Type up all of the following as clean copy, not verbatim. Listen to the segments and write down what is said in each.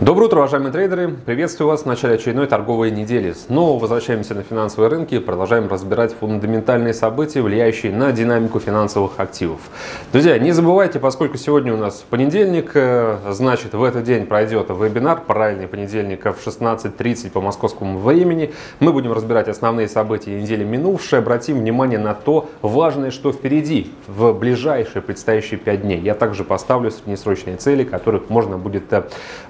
Доброе утро, уважаемые трейдеры! Приветствую вас в начале очередной торговой недели. Снова возвращаемся на финансовые рынки и продолжаем разбирать фундаментальные события, влияющие на динамику финансовых активов. Друзья, не забывайте, поскольку сегодня у нас понедельник, значит, в этот день пройдет вебинар «Правильный понедельник» в 16:30 по московскому времени. Мы будем разбирать основные события недели минувшей, обратим внимание на то важное, что впереди, в ближайшие предстоящие 5 дней. Я также поставлю среднесрочные цели, которых можно будет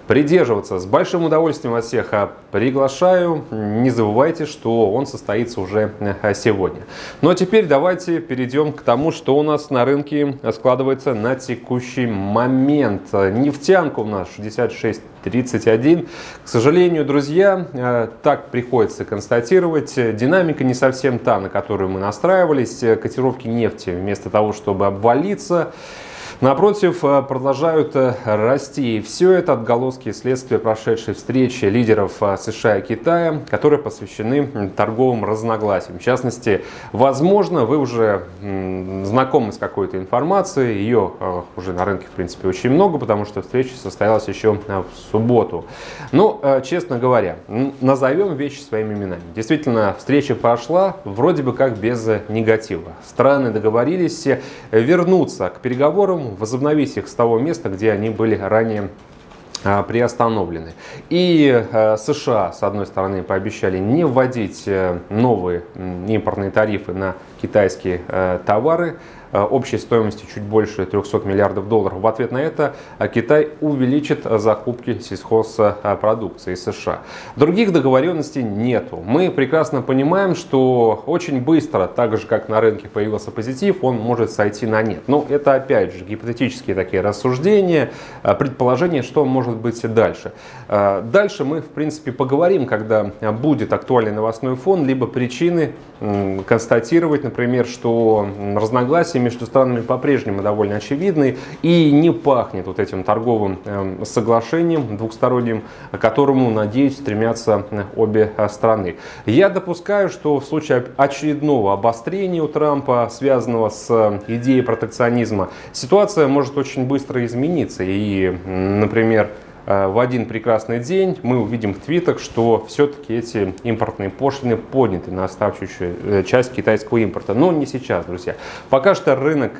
придерживаться. С большим удовольствием вас всех приглашаю. Не забывайте, что он состоится уже сегодня. Ну а теперь давайте перейдем к тому, что у нас на рынке складывается на текущий момент. Нефтянка у нас 66.31. К сожалению, друзья, так приходится констатировать. Динамика не совсем та, на которую мы настраивались. Котировки нефти вместо того, чтобы обвалиться, напротив, продолжают расти. И все это отголоски следствия прошедшей встречи лидеров США и Китая, которые посвящены торговым разногласиям. В частности, возможно, вы уже знакомы с какой-то информацией. Ее уже на рынке, в принципе, очень много, потому что встреча состоялась еще в субботу. Но, честно говоря, назовем вещи своими именами. Действительно, встреча прошла вроде бы как без негатива. Страны договорились вернуться к переговорам, возобновить их с того места, где они были ранее приостановлены. И США, с одной стороны, пообещали не вводить новые импортные тарифы на китайские товары общей стоимостью чуть больше $300 миллиардов. В ответ на это Китай увеличит закупки сельхозпродукции из США. Других договоренностей нету. Мы прекрасно понимаем, что очень быстро, так же как на рынке появился позитив, он может сойти на нет. Но это опять же гипотетические такие рассуждения, предположения, что может быть дальше. Дальше мы, в принципе, поговорим, когда будет актуальный новостной фон, либо причины констатировать, например, что разногласия между странами по-прежнему довольно очевидны и не пахнет вот этим торговым соглашением двухсторонним, к которому, надеюсь, стремятся обе страны. Я допускаю, что в случае очередного обострения у Трампа, связанного с идеей протекционизма, ситуация может очень быстро измениться. И, например, в один прекрасный день мы увидим в твитах, что все-таки эти импортные пошлины подняты на оставшуюся часть китайского импорта. Но не сейчас, друзья. Пока что рынок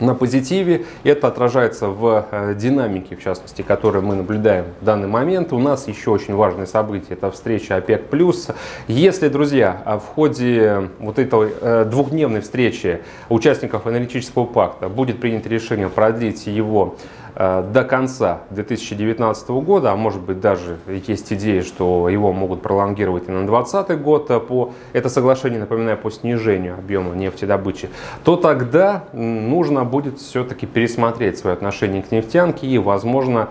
на позитиве. Это отражается в динамике, в частности, которую мы наблюдаем в данный момент. У нас еще очень важное событие – это встреча ОПЕК+. Если, друзья, в ходе вот этой двухдневной встречи участников аналитического пакта будет принято решение продлить его до конца 2019 года, а может быть даже есть идея, что его могут пролонгировать и на 2020 год, это соглашение, напоминаю, по снижению объема нефтедобычи, то тогда нужно будет все-таки пересмотреть свое отношение к нефтянке и, возможно,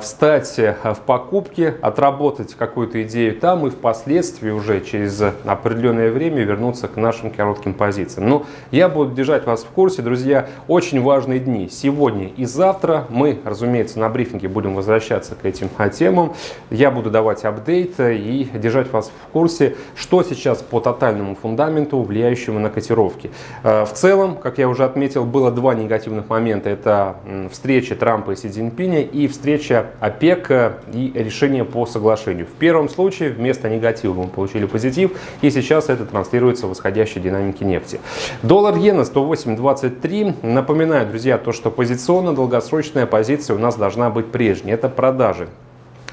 встать в покупке, отработать какую-то идею там и впоследствии уже через определенное время вернуться к нашим коротким позициям. Но я буду держать вас в курсе, друзья. Очень важные дни сегодня и завтра. Мы, разумеется, на брифинге будем возвращаться к этим темам. Я буду давать апдейт и держать вас в курсе, что сейчас по тотальному фундаменту, влияющему на котировки. В целом, как я уже отметил, было два негативных момента. Это встреча Трампа и Си Цзиньпиня и встреча ОПЕК и решение по соглашению. В первом случае вместо негатива мы получили позитив, и сейчас это транслируется в восходящей динамике нефти. Доллар-иена 108.23. Напоминаю, друзья, то, что позиционно-долгосрочная позиция у нас должна быть прежней. Это продажи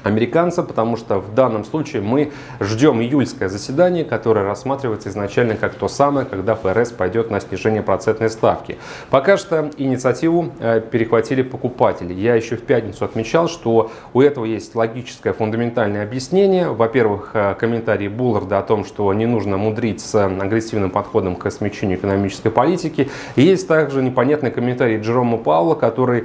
американца, потому что в данном случае мы ждем июльское заседание, которое рассматривается изначально как то самое, когда ФРС пойдет на снижение процентной ставки. Пока что инициативу перехватили покупатели. Я еще в пятницу отмечал, что у этого есть логическое фундаментальное объяснение. Во-первых, комментарии Булларда о том, что не нужно мудрить с агрессивным подходом к смягчению экономической политики. Есть также непонятный комментарий Джерома Пауэлла, который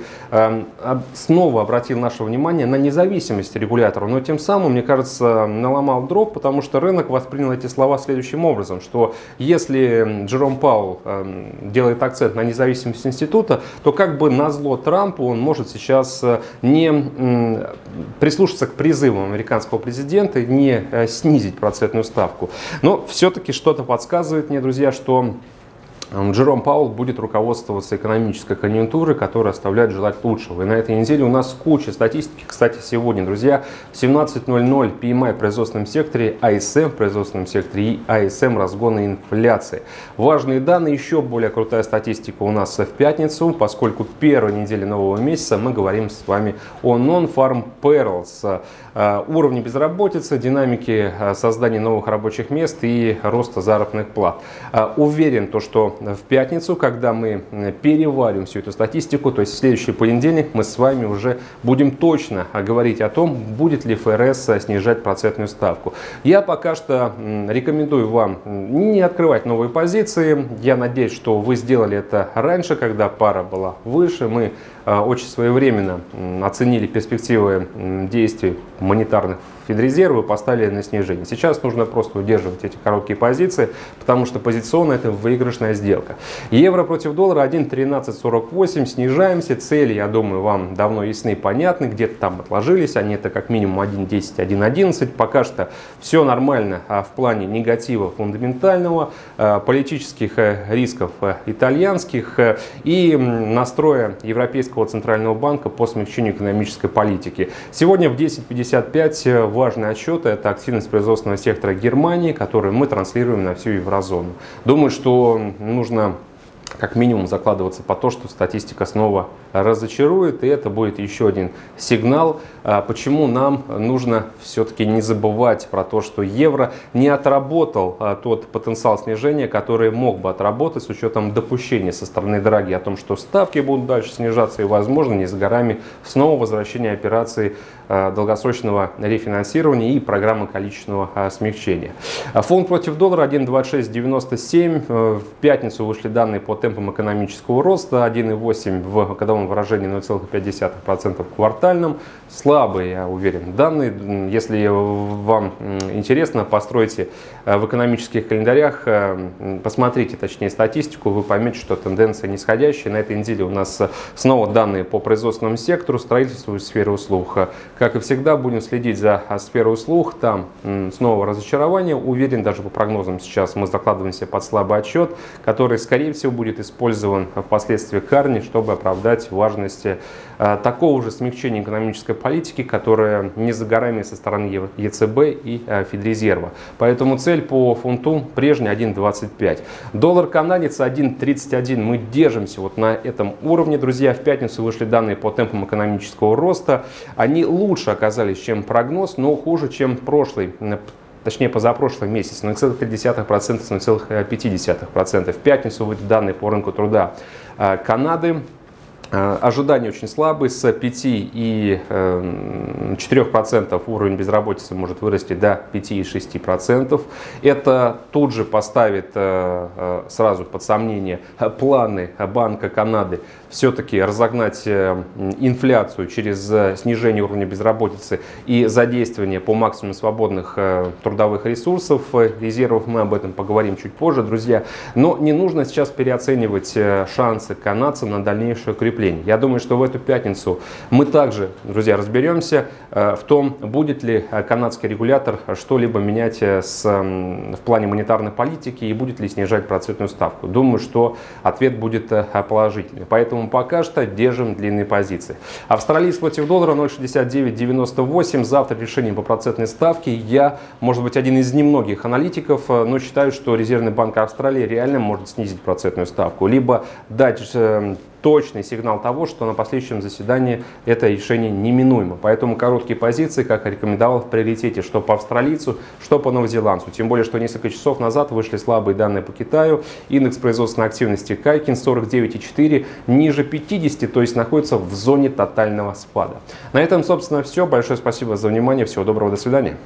снова обратил наше внимание на независимость регулятору, но тем самым, мне кажется, наломал дров, потому что рынок воспринял эти слова следующим образом, что если Джером Пауэлл делает акцент на независимость института, то как бы назло Трампу он может сейчас не прислушаться к призывам американского президента, не снизить процентную ставку. Но все-таки что-то подсказывает мне, друзья, что Джером Пауэлл будет руководствоваться экономической конъюнктурой, которая оставляет желать лучшего. И на этой неделе у нас куча статистики. Кстати, сегодня, друзья, в 17:00 PMI в производственном секторе, ISM в производственном секторе и ISM разгона инфляции. Важные данные, еще более крутая статистика у нас в пятницу, поскольку первой неделе нового месяца мы говорим с вами о Non-Farm Payrolls, уровне безработицы, динамике создания новых рабочих мест и роста заработных плат. Уверен, что в пятницу, когда мы переварим всю эту статистику, то есть в следующий понедельник, мы с вами уже будем точно говорить о том, будет ли ФРС снижать процентную ставку. Я пока что рекомендую вам не открывать новые позиции. Я надеюсь, что вы сделали это раньше, когда пара была выше. Мы очень своевременно оценили перспективы действий монетарных Федрезервы, поставили на снижение. Сейчас нужно просто удерживать эти короткие позиции, потому что позиционно это выигрышная сделка. Евро против доллара 1.1348. Снижаемся. Цели, я думаю, вам давно ясны и понятны. Где-то там отложились. Они это как минимум 1.10, 1.11. Пока что все нормально в плане негатива фундаментального, политических рисков итальянских и настроя Европейского Центрального банка по смягчению экономической политики. Сегодня в 10.55 важный отчет – это активность производственного сектора Германии, которую мы транслируем на всю еврозону. Думаю, что нужно как минимум закладываться по то, что статистика снова разочарует, и это будет еще один сигнал, почему нам нужно все-таки не забывать про то, что евро не отработал тот потенциал снижения, который мог бы отработать с учетом допущения со стороны Драги о том, что ставки будут дальше снижаться и, возможно, не за горами снова возвращение операции долгосрочного рефинансирования и программы количественного смягчения. Фунт против доллара 1.2697. В пятницу вышли данные по темпам экономического роста 1.8 в годовом выражении, 0.5% в квартальном. Слабые, я уверен, данные. Если вам интересно, постройте в экономических календарях, посмотрите точнее статистику, вы поймете, что тенденция нисходящая. На этой неделе у нас снова данные по производственному сектору, строительству и сфере услуг. Как и всегда, будем следить за сферой услуг. Там снова разочарование. Уверен, даже по прогнозам сейчас мы закладываемся под слабый отчет, который, скорее всего, будет использован впоследствии Карни, чтобы оправдать важность такого же смягчения экономической политики, которая не за горами со стороны ЕЦБ и Федрезерва. Поэтому цель по фунту прежняя 1.25. Доллар канадец 1.31. Мы держимся вот на этом уровне, друзья. В пятницу вышли данные по темпам экономического роста. Они лучше оказались, чем прогноз, но хуже, чем прошлый, точнее позапрошлый месяц, 0.3%, 0.5%. В пятницу выйдут данные по рынку труда Канады. Ожидания очень слабые, с 5,4% уровень безработицы может вырасти до 5,6%. Это тут же поставит сразу под сомнение планы Банка Канады все-таки разогнать инфляцию через снижение уровня безработицы и задействование по максимуму свободных трудовых ресурсов, резервов. Мы об этом поговорим чуть позже, друзья. Но не нужно сейчас переоценивать шансы канадцев на дальнейшее укрепление. Я думаю, что в эту пятницу мы также, друзья, разберемся в том, будет ли канадский регулятор что-либо менять в плане монетарной политики и будет ли снижать процентную ставку. Думаю, что ответ будет положительный. Поэтому пока что держим длинные позиции. Австралиец против доллара 0.6998. Завтра решение по процентной ставке. Я, может быть, один из немногих аналитиков, но считаю, что Резервный банк Австралии реально может снизить процентную ставку, либо дать точный сигнал того, что на последующем заседании это решение неминуемо. Поэтому короткие позиции, как и рекомендовал, в приоритете, что по австралийцу, что по новозеландцу. Тем более, что несколько часов назад вышли слабые данные по Китаю. Индекс производственной активности Кайкин 49,4, ниже 50, то есть находится в зоне тотального спада. На этом, собственно, все. Большое спасибо за внимание. Всего доброго. До свидания.